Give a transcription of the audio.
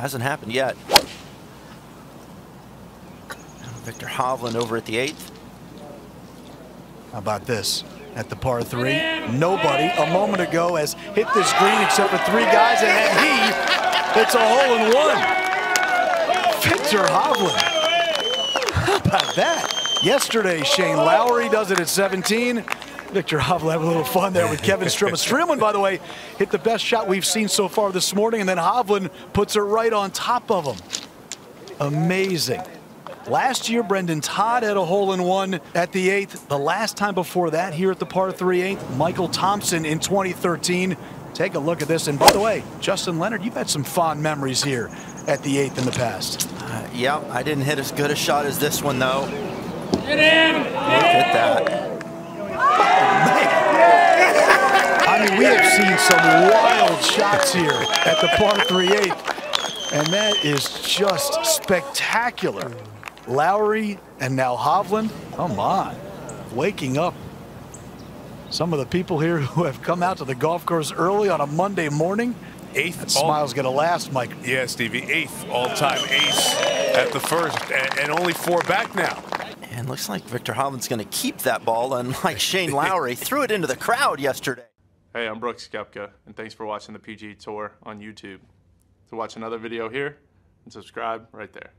Hasn't happened yet. Viktor Hovland over at the 8th. How about this? At the par 3, nobody a moment ago has hit this green except for 3 guys, and then he, it's a hole-in-one. Viktor Hovland. How about that? Yesterday, Shane Lowry does it at 17. Viktor Hovland had a little fun there with Kevin Streelman. Streelman, by the way, hit the best shot we've seen so far this morning, and then Hovland puts it right on top of him. Amazing. Last year, Brendan Todd had a hole-in-one at the 8th. The last time before that, here at the par 3 8th, Michael Thompson in 2013. Take a look at this. And by the way, Justin Leonard, you've had some fond memories here at the 8th in the past. Yeah, I didn't hit as good a shot as this one, though. Get in! Look at that. I mean, we have seen some wild shots here at the par 3 8th, and that is just spectacular. Lowry and now Hovland, come on, waking up some of the people here who have come out to the golf course early on a Monday morning. Eighth smile's gonna last, Mike. Yeah, Stevie, 8th all-time ace at the first, and only 4 back now. And looks like Viktor Hovland's going to keep that ball, unlike Shane Lowry. Threw it into the crowd yesterday. Hey, I'm Brooks Koepka, and thanks for watching the PGA Tour on YouTube. To watch another video here, and subscribe right there.